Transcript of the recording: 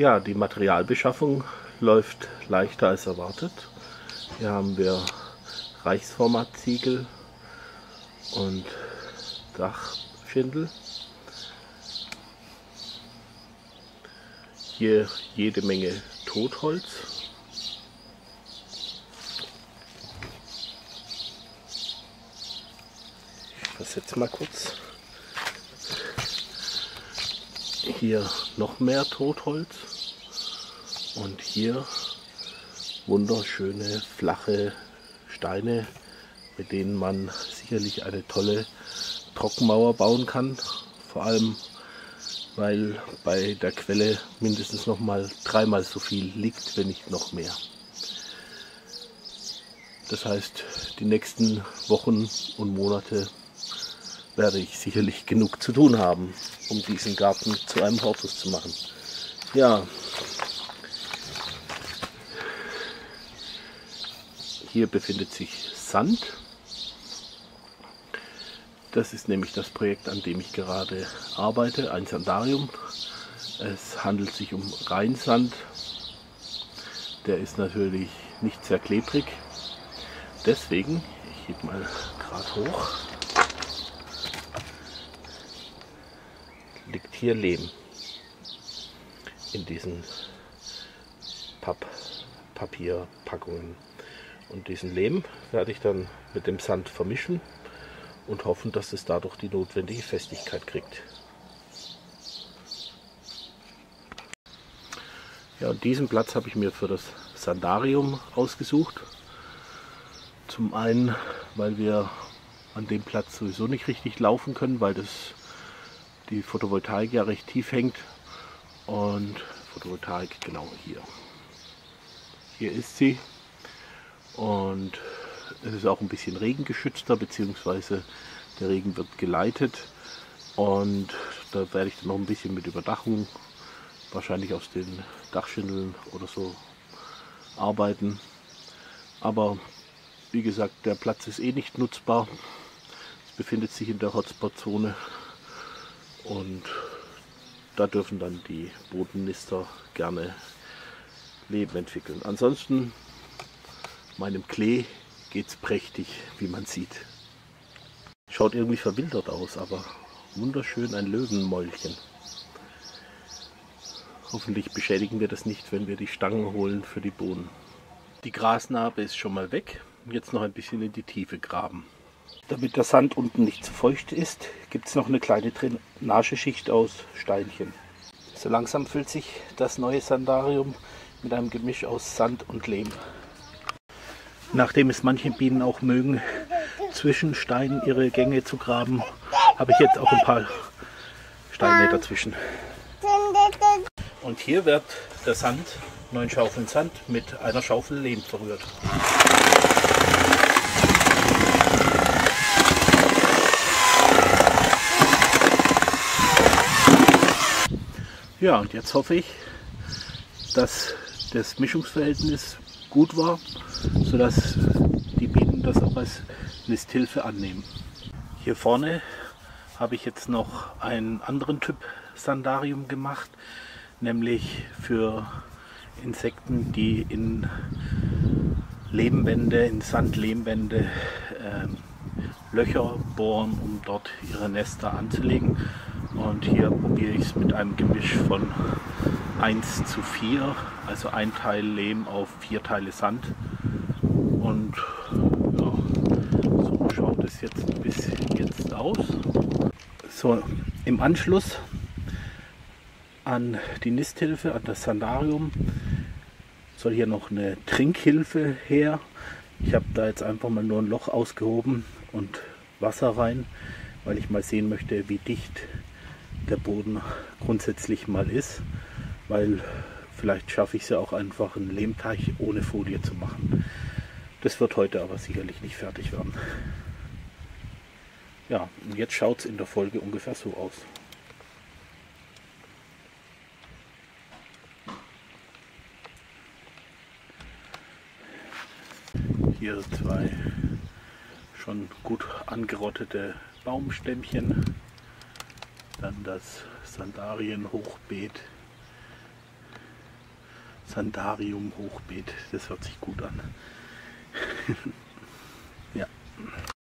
Ja, die Materialbeschaffung läuft leichter als erwartet. Hier haben wir Reichsformatziegel und Dachschindel. Hier jede Menge Totholz. Das jetzt mal kurz. Hier noch mehr Totholz und hier wunderschöne flache Steine, mit denen man sicherlich eine tolle Trockenmauer bauen kann, vor allem weil bei der Quelle mindestens noch mal dreimal so viel liegt, wenn nicht noch mehr. Das heißt, die nächsten Wochen und Monate werde ich sicherlich genug zu tun haben, um diesen Garten zu einem Hortus zu machen. Ja, hier befindet sich Sand. Das ist nämlich das Projekt, an dem ich gerade arbeite, ein Sandarium. Es handelt sich um Rheinsand. Der ist natürlich nicht sehr klebrig. Deswegen, ich hebe mal gerade hoch, liegt hier Lehm in diesen Papierpackungen. Und diesen Lehm werde ich dann mit dem Sand vermischen und hoffen, dass es dadurch die notwendige Festigkeit kriegt. Ja, und diesen Platz habe ich mir für das Sandarium ausgesucht. Zum einen, weil wir an dem Platz sowieso nicht richtig laufen können, weil die Photovoltaik ja recht tief hängt, und Photovoltaik genau hier. Hier ist sie, und es ist auch ein bisschen regengeschützter, beziehungsweise der Regen wird geleitet, und da werde ich dann noch ein bisschen mit Überdachung, wahrscheinlich aus den Dachschindeln oder so, arbeiten. Aber wie gesagt, der Platz ist eh nicht nutzbar, es befindet sich in der Hotspot-Zone. Und da dürfen dann die Bodennister gerne Leben entwickeln. Ansonsten, meinem Klee geht's prächtig, wie man sieht. Schaut irgendwie verwildert aus, aber wunderschön, ein Löwenmäulchen. Hoffentlich beschädigen wir das nicht, wenn wir die Stangen holen für die Bohnen. Die Grasnarbe ist schon mal weg. Jetzt noch ein bisschen in die Tiefe graben. Damit der Sand unten nicht zu feucht ist, gibt es noch eine kleine Drainageschicht aus Steinchen. So langsam füllt sich das neue Sandarium mit einem Gemisch aus Sand und Lehm. Nachdem es manche Bienen auch mögen, zwischen Steinen ihre Gänge zu graben, habe ich jetzt auch ein paar Steine dazwischen. Und hier wird der Sand, 9 Schaufeln Sand, mit einer Schaufel Lehm verrührt. Ja, und jetzt hoffe ich, dass das Mischungsverhältnis gut war, sodass die Bienen das auch als Nisthilfe annehmen. Hier vorne habe ich jetzt noch einen anderen Typ Sandarium gemacht, nämlich für Insekten, die in Lehmwände, in Sandlehmwände Löcher bohren, um dort ihre Nester anzulegen. Und hier probiere ich es mit einem Gemisch von 1:4, also 1 Teil Lehm auf 4 Teile Sand. Und ja, so schaut es jetzt bis jetzt aus. So, im Anschluss an die Nisthilfe, an das Sandarium, soll hier noch eine Trinkhilfe her. Ich habe da jetzt einfach mal nur ein Loch ausgehoben und Wasser rein, weil ich mal sehen möchte, wie dicht der Boden grundsätzlich mal ist, weil vielleicht schaffe ich es ja auch einfach, einen Lehmteich ohne Folie zu machen. Das wird heute aber sicherlich nicht fertig werden. Ja, und jetzt schaut es in der Folge ungefähr so aus. Hier 2 schon gut angerottete Baumstämmchen. Dann das Sandarienhochbeet Sandarium Hochbeet. Das hört sich gut an.